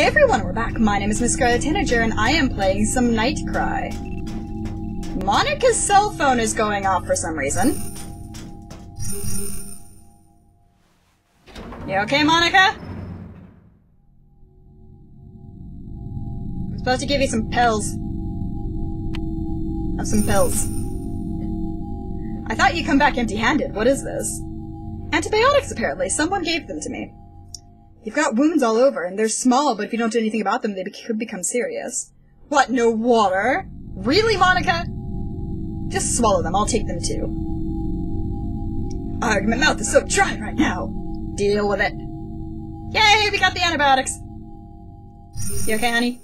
Hey everyone, we're back. My name is MissScarletTanager and I am playing some Night Cry. Monica's cell phone is going off for some reason. You okay, Monica? I'm supposed to give you some pills. Have some pills. I thought you'd come back empty-handed. What is this? Antibiotics, apparently. Someone gave them to me. You've got wounds all over, and they're small, but if you don't do anything about them, they could become serious. What, no water? Really, Monica? Just swallow them. I'll take them, too. Ugh, my mouth is so dry right now. Deal with it. Yay, we got the antibiotics. You okay, honey?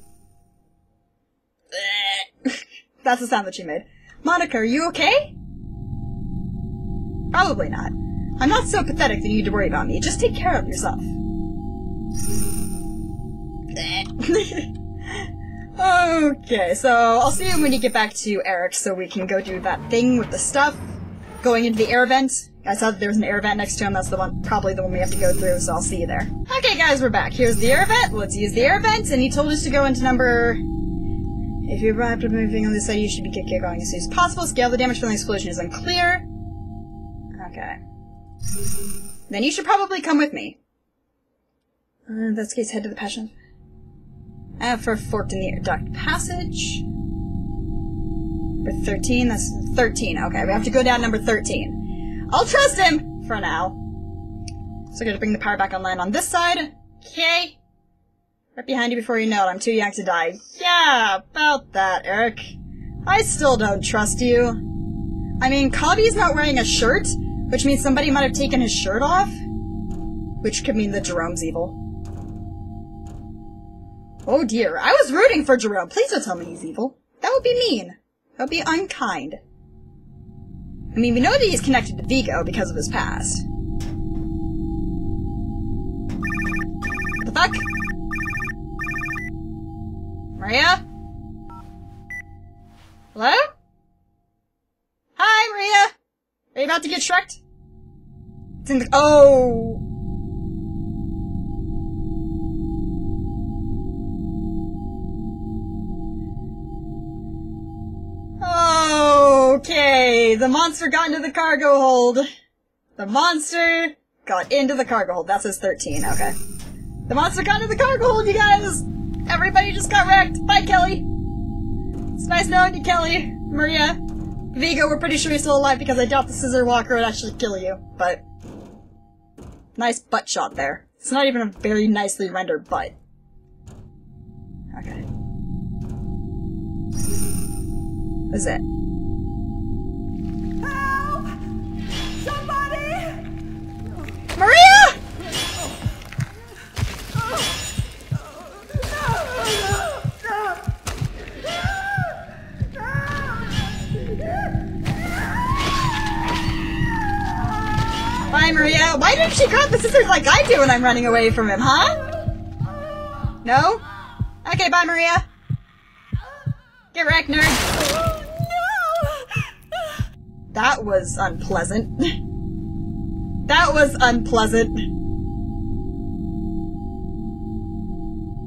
That's the sound that she made. Monica, are you okay? Probably not. I'm not so pathetic that you need to worry about me. Just take care of yourself. Okay, so I'll see you when you get back to Eric so we can go do that thing with the stuff. Going into the air vent. I saw that there was an air vent next to him. That's the one, probably the one we have to go through, so I'll see you there. Okay, guys, we're back. Here's the air vent. Let's use the air vent. And he told us to go into number... If you arrived at moving on this side, you should be going as soon as possible. Scale the damage from the explosion is unclear. Okay. Then you should probably come with me. In that case, head to the passion. For a forked in the air duct passage. Number 13, that's 13. Okay, we have to go down number 13. I'll trust him for now. So we're gonna bring the power back online on this side. Okay. Right behind you before you know it. I'm too young to die. Yeah, about that, Eric. I still don't trust you. I mean, Cobby's not wearing a shirt, which means somebody might have taken his shirt off. Which could mean that Jerome's evil. Oh dear, I was rooting for Jerome. Please don't tell me he's evil. That would be mean. That would be unkind. I mean, we know that he's connected to Vigo because of his past. What the fuck? Maria? Hello? Hi, Maria! Are you about to get shreked? It's in the- Oh! Okay, the monster got into the cargo hold. The monster got into the cargo hold. That says 13, okay. The monster got into the cargo hold, you guys! Everybody just got wrecked. Bye, Kelly. It's nice knowing you, Kelly. Maria. Vigo, we're pretty sure you're still alive because I doubt the scissor walker would actually kill you, but... Nice butt shot there. It's not even a very nicely rendered butt. Okay. That's it. Help! Somebody! Maria! Bye, Maria. Why didn't she grab the scissors like I do when I'm running away from him, huh? No? Okay, bye, Maria. Get wrecked, nerd. No! That was unpleasant. That was unpleasant.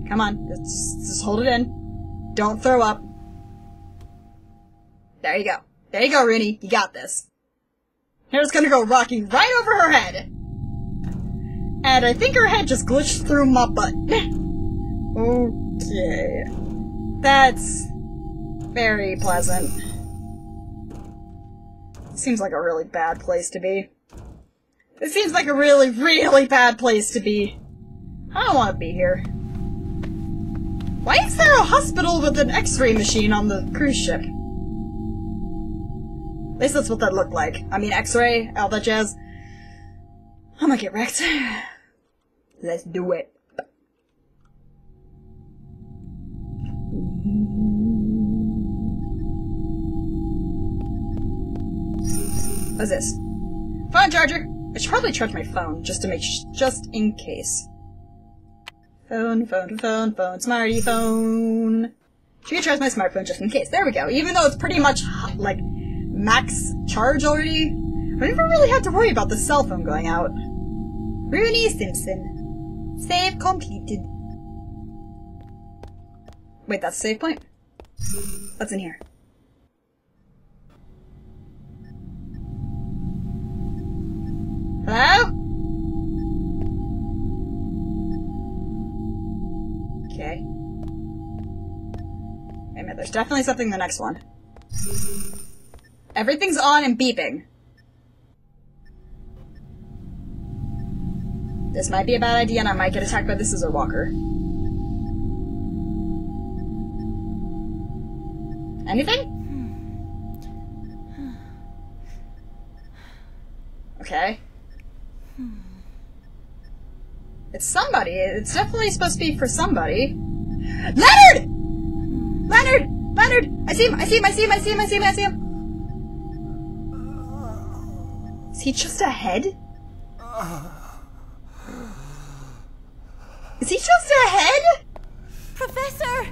Come on, just hold it in. Don't throw up. There you go. There you go, Rooney. You got this. Hair's gonna go rocking right over her head! And I think her head just glitched through my butt. Okay. That's... very pleasant. Seems like a really bad place to be. It seems like a really, really bad place to be. I don't want to be here. Why is there a hospital with an x-ray machine on the cruise ship? At least that's what that looked like. I mean, x-ray, all that jazz. I'm gonna get wrecked. Let's do it. What's this? Phone charger! I should probably charge my phone, just to make just in case. Phone, phone, phone, phone, smarty phone. Should we charge my smartphone just in case? There we go. Even though it's pretty much, like... max charge already? I never really had to worry about the cell phone going out. Rooney Simpson. Save completed. Wait, that's a save point? What's in here? Hello? Okay. Wait a minute, there's definitely something in the next one. Everything's on and beeping. This might be a bad idea and I might get attacked by the scissor walker. Anything? Okay. It's somebody. It's definitely supposed to be for somebody. Leonard! Leonard! Leonard! I see him! I see him! I see him! I see him! I see him! I see him! Is he just a head? Is he just a head? Professor!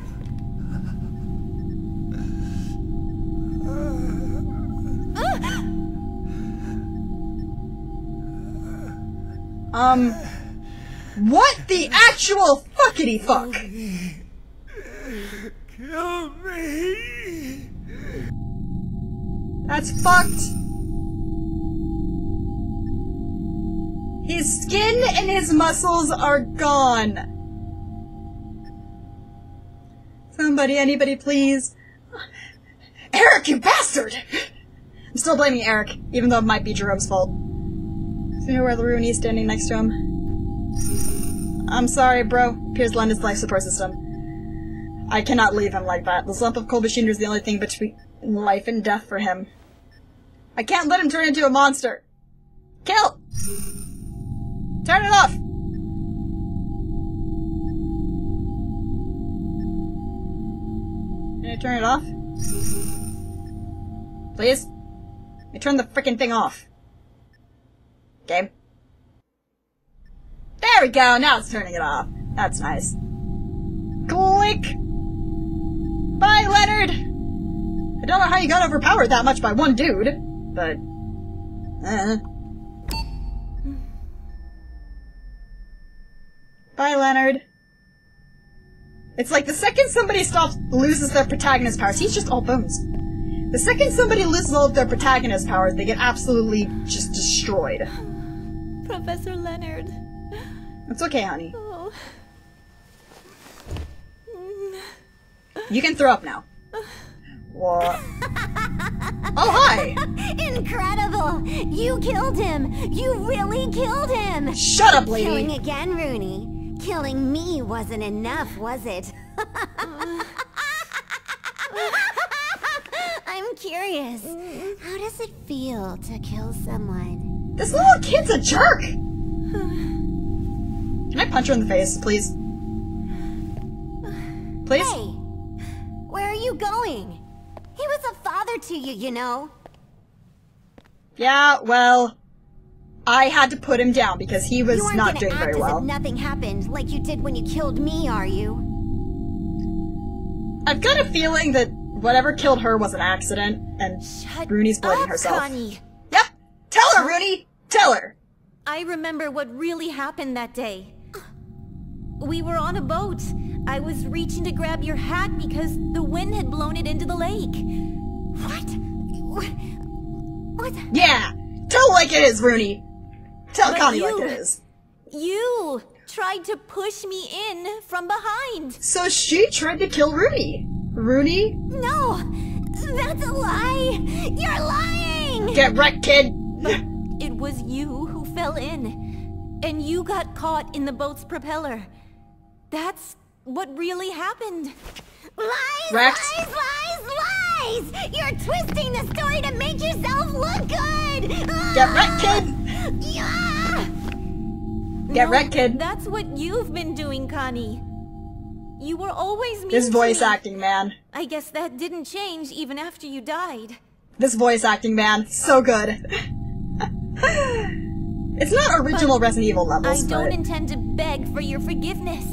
What the actual fuckity fuck? Kill me. That's fucked. His skin and his muscles are gone. Somebody, anybody, please. Eric, you bastard! I'm still blaming Eric, even though it might be Jerome's fault. So you know where Larooney's standing next to him. I'm sorry, bro. Pierce London's life support system. I cannot leave him like that. The slump of cold machinery is the only thing between life and death for him. I can't let him turn into a monster. Kill! Turn it off! Can I turn it off? Please? I turn the frickin' thing off. Game. There we go! Now it's turning it off. That's nice. Click! Bye, Leonard! I don't know how you got overpowered that much by one dude, but... Bye, Leonard. It's like the second somebody loses their protagonist powers, he's just all bones. The second somebody loses all of their protagonist powers, they get absolutely just destroyed. Professor Leonard. It's okay, honey. Oh. You can throw up now. What? Oh, hi! Incredible! You killed him! You really killed him! Shut up, lady! Killing again, Rooney. Killing me wasn't enough, was it? I'm curious. How does it feel to kill someone? This little kid's a jerk! Can I punch her in the face, please? Please? Hey! Where are you going? He was a father to you, you know. Yeah, well... I had to put him down because he was not doing very well. You aren't gonna act as if nothing happened, like you did when you killed me, are you? I've got a feeling that whatever killed her was an accident, and Rooney's blaming herself. Connie. Yep! Tell her, Rooney! Tell her! I remember what really happened that day. We were on a boat. I was reaching to grab your hat because the wind had blown it into the lake. What? What? Yeah! Tell like it is, Rooney! Tell Connie like it is. You tried to push me in from behind. So she tried to kill Rooney. Rooney? No, that's a lie. You're lying. Get wrecked, kid. But it was you who fell in, and you got caught in the boat's propeller. That's what really happened. Lies, Rex. Lies, lies, lies! You're twisting the story to make yourself look good. Get wrecked, kid. Yeah. Get wrecked, kid. That's what you've been doing, Connie. You were always mean. This voice acting, man. I guess that didn't change even after you died. This voice acting, man. So good. It's not original Resident Evil levels, but... I don't intend to beg for your forgiveness.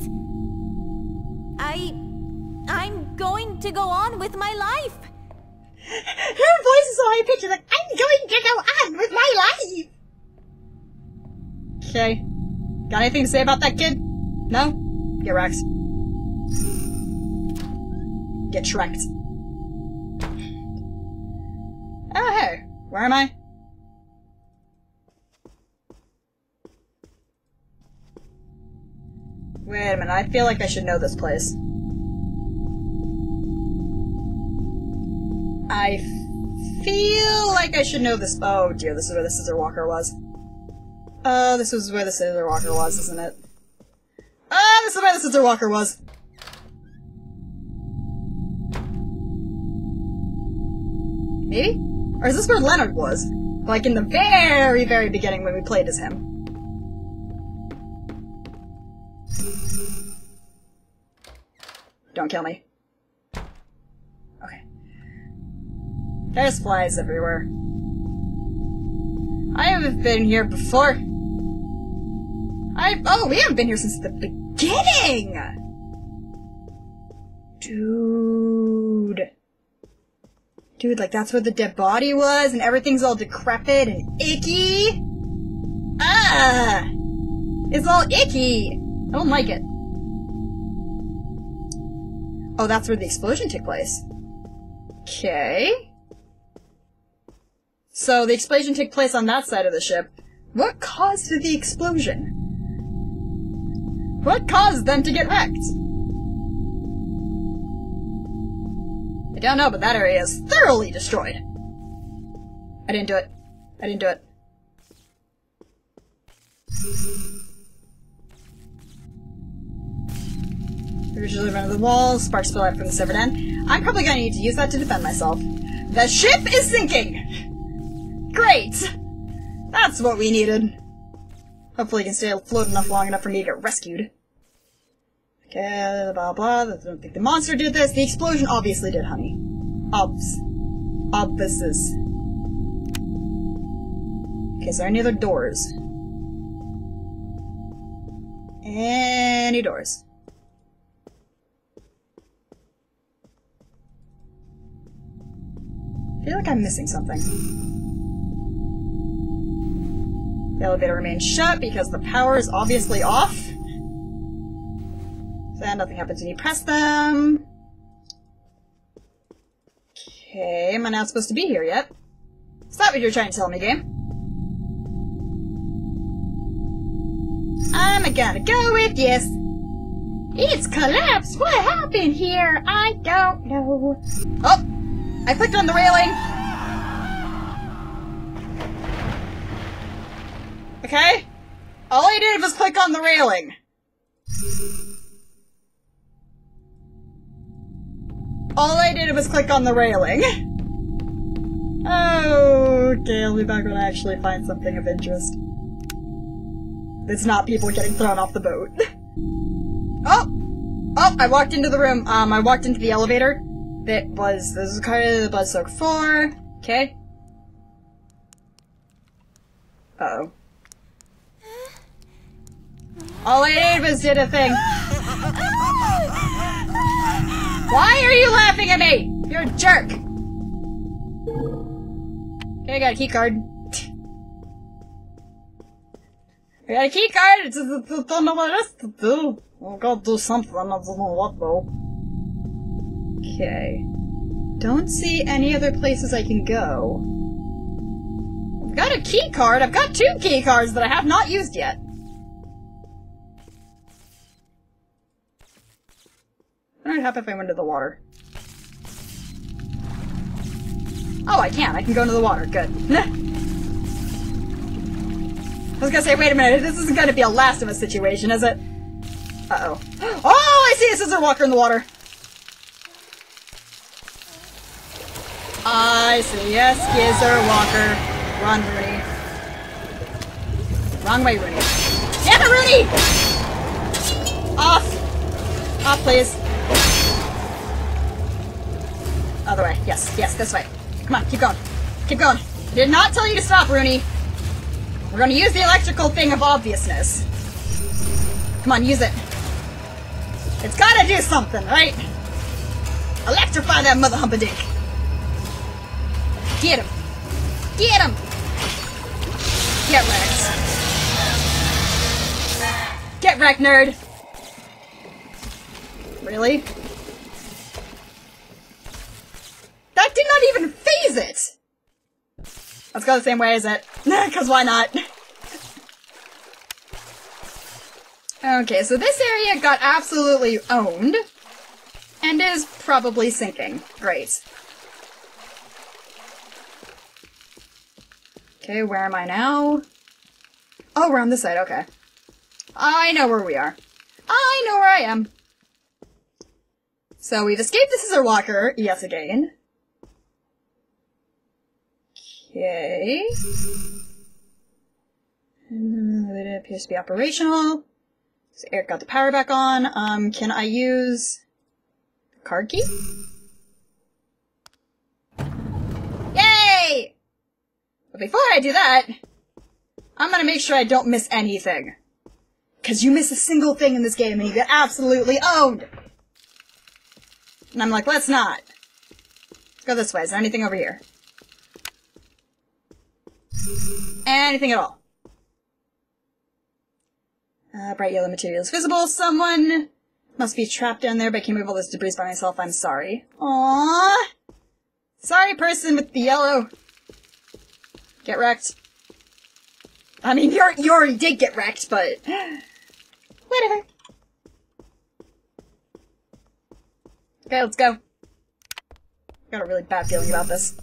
I'm going to go on with my life. Her voice is so high pitched, like, I'm going to go on with my life. Okay. Got anything to say about that, kid? No? Get wrecked. get shreked. Oh, hey. Where am I? Wait a minute, I feel like I should know this place. I feel like I should know this— oh dear, this is where the scissor walker was. Oh, this was where the scissor walker was, isn't it? Oh, this is where the scissor walker was! Maybe? Or is this where Leonard was? Like in the very, very beginning when we played as him. Don't kill me. Okay. There's flies everywhere. I haven't been here before. Oh, we haven't been here since the beginning! Dude. Dude, like that's where the dead body was and everything's all decrepit and icky. Ah! It's all icky! I don't like it. Oh, that's where the explosion took place. Okay. So, the explosion took place on that side of the ship. What caused the explosion? What caused them to get wrecked? I don't know, but that area is thoroughly destroyed. I didn't do it. I didn't do it. Originally run to the walls, sparks spill out from the severed end. I'm probably gonna need to use that to defend myself. The ship is sinking! Great! That's what we needed. Hopefully you can stay afloat enough long enough for me to get rescued. Okay, blah blah, I don't think the monster did this. The explosion obviously did, honey. Obvious. Okay, so any other doors? Any doors? I feel like I'm missing something. The elevator remains shut because the power is obviously off. So nothing happens when you press them. Okay, am I not supposed to be here yet? Is that what you're trying to tell me, game? I'm gonna go with yes. It's collapsed! What happened here? I don't know. Oh! I clicked on the railing! Okay? All I did was click on the railing. All I did was click on the railing. Okay, I'll be back when I actually find something of interest. It's not people getting thrown off the boat. Oh! Oh, I walked into the room. I walked into the elevator. This is kind of the Buzzsoak 4, okay? Uh-oh. All I did was did a thing. Why are you laughing at me? You're a jerk! Okay, I got a keycard. I got a keycard! It's just, I don't know what else to do. I gotta do something, I don't know what though. Okay. Don't see any other places I can go. I've got a key card! I've got two key cards that I have not used yet! What would happen if I went into the water? Oh, I can! I can go into the water. Good. I was gonna say, wait a minute, this isn't gonna be a Last of Us situation, is it? Uh-oh. Oh, I see a scissor walker in the water! I see, yes, Skizzer Walker. Run, Rooney. Wrong way, Rooney. Damn it, Rooney! Off! Off, please. Other way. Yes, yes, this way. Come on, keep going. Keep going. I did not tell you to stop, Rooney. We're gonna use the electrical thing of obviousness. Come on, use it. It's gotta do something, right? Electrify that mother humpadink. Get him! Get him! Get wrecked. Get wrecked, nerd! Really? Let's go the same way as it. Because why not? Okay, so this area got absolutely owned. And is probably sinking. Great. Okay, where am I now? Oh, we're on this side, okay. I know where we are. I know where I am. So we've escaped the scissor walker, yes again. Okay. It appears to be operational. So Eric got the power back on. Can I use the card key? Yay! But before I do that, I'm gonna make sure I don't miss anything. Because you miss a single thing in this game and you get absolutely owned! And I'm like, let's not. Let's go this way. Is there anything over here? Anything at all. Bright yellow material is visible. Someone must be trapped down there, but I can't move all this debris by myself. I'm sorry. Aww. Sorry, person with the yellow. Get wrecked. I mean, you already did get wrecked, but whatever. Okay, let's go. Got a really bad feeling about this.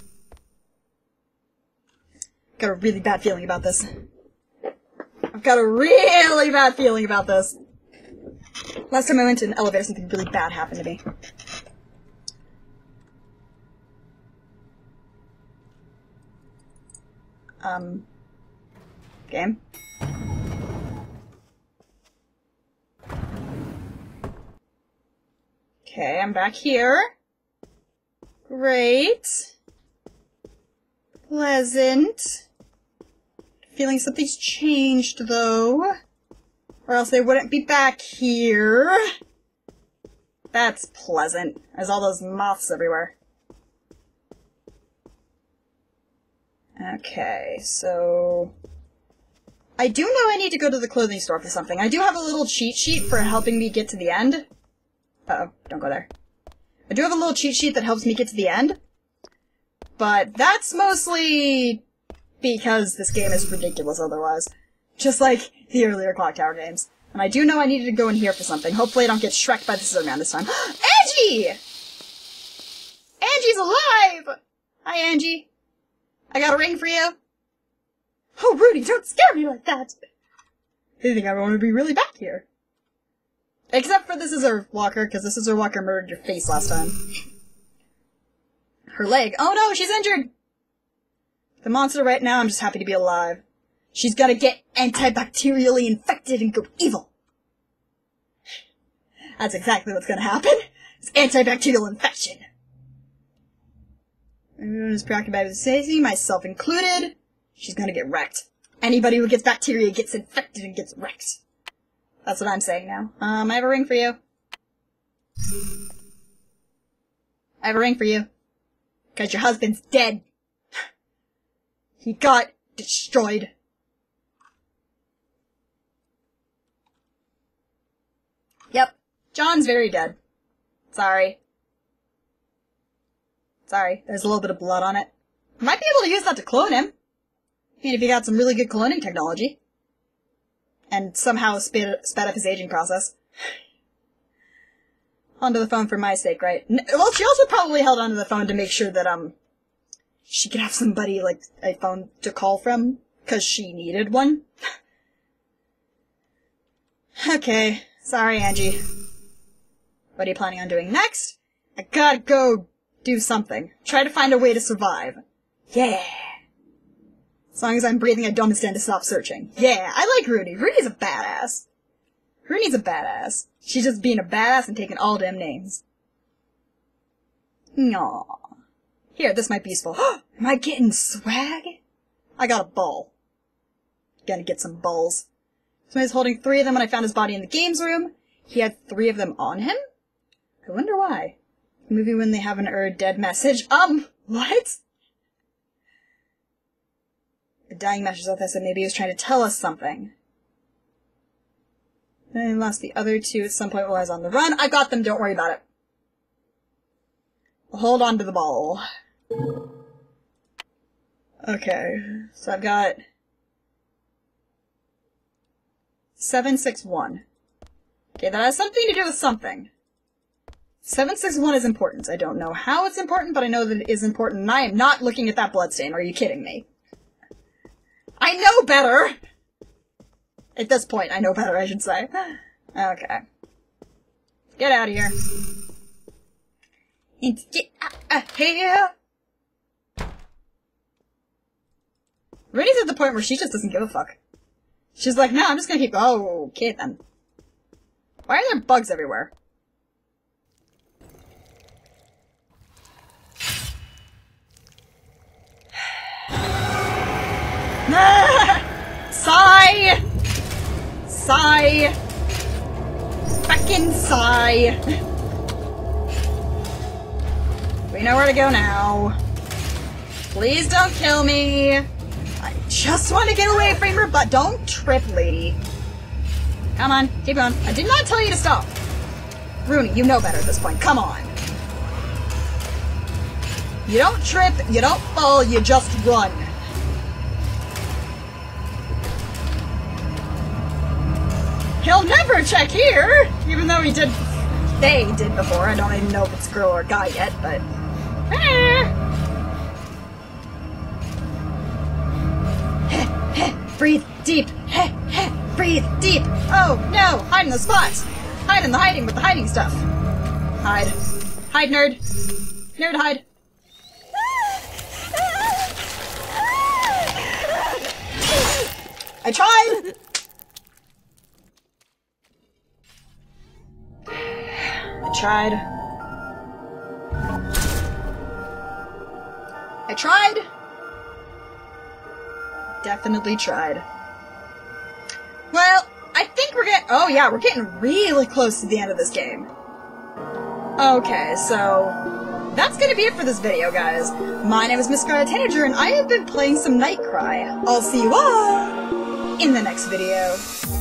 Got a really bad feeling about this. I've got a really bad feeling about this. Last time I went to an elevator, something really bad happened to me. Game. Okay, I'm back here. Great. Pleasant. Feeling something's changed, though. Or else they wouldn't be back here. That's pleasant. There's all those moths everywhere. Okay, so I do know I need to go to the clothing store for something. I do have a little cheat sheet for helping me get to the end. Uh-oh, don't go there. I do have a little cheat sheet that helps me get to the end. But that's mostly because this game is ridiculous otherwise. Just like the earlier Clock Tower games. And I do know I needed to go in here for something. Hopefully I don't get Shrek by the scissor man this time. Angie! Angie's alive! Hi, Angie. I got a ring for you. Oh, Rudy, don't scare me like that! I think I want to be really back here. Except for the scissor walker, because the scissor walker murdered your face last time. Her leg. Oh no, she's injured! The monster right now, I'm just happy to be alive. She's gotta get antibacterially infected and go evil. That's exactly what's gonna happen. It's antibacterial infection. Everyone is preoccupied with safety, myself included. She's gonna get wrecked. Anybody who gets bacteria gets infected and gets wrecked. That's what I'm saying now. I have a ring for you. I have a ring for you. Because your husband's dead. He got destroyed. Yep. John's very dead. Sorry. Sorry. There's a little bit of blood on it. I might be able to use that to clone him. I mean, if you got some really good cloning technology. And somehow sped up his aging process. Onto the phone for my sake, right? Well, she also probably held onto the phone to make sure that, she could have somebody, like, a phone to call from. Because she needed one. Okay. Sorry, Angie. What are you planning on doing next? I gotta go do something. Try to find a way to survive. Yeah! As long as I'm breathing, I don't intend to stop searching. Yeah, I like Rudy. Rudy's a badass. Rudy's a badass. She's just being a badass and taking all damn names. Aww. Here, this might be useful. Am I getting swag? I got a ball. Gonna get some balls. Somebody's holding three of them when I found his body in the games room. He had three of them on him? I wonder why. Maybe when they have an dead message. What? A dying message like this, and maybe he was trying to tell us something. Then I lost the other two at some point while I was on the run. I got them, don't worry about it. Hold on to the ball. Okay, so I've got 761. Okay, that has something to do with something. 761 is important. I don't know how it's important, but I know that it is important, and I am not looking at that bloodstain. Are you kidding me? I know better! At this point, I know better, I should say. Okay. Get out of here. Let's get out of here! Rennie's at the point where she just doesn't give a fuck. She's like, no, I'm just gonna keep- oh, okay then. Why are there bugs everywhere? Sigh! Sigh! Fucking sigh! We know where to go now. Please don't kill me! I just want to get away from your butt. Don't trip, lady. Come on, keep going. I did not tell you to stop. Rooney, you know better at this point. Come on. You don't trip, you don't fall, you just run. He'll never check here, even though he did, they did before. I don't even know if it's girl or guy yet, but. Ah. Breathe deep. Breathe deep. Oh no, hide in the spots. Hide in the hiding with the hiding stuff. Hide. Hide, nerd. Nerd, hide. I tried! I tried. Definitely tried. Well, I think we're getting... oh yeah, we're getting really close to the end of this game. Okay, so that's gonna be it for this video, guys. My name is MissScarletTanager, and I have been playing some Night Cry. I'll see you all in the next video.